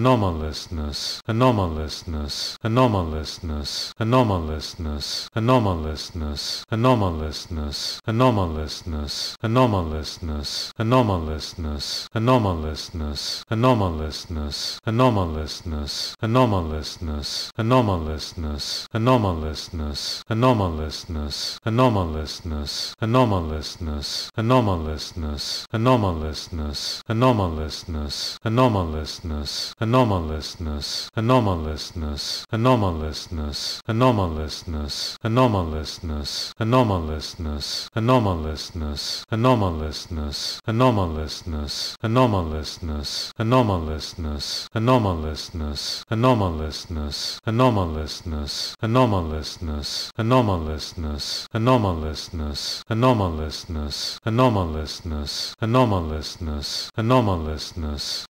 anomalousness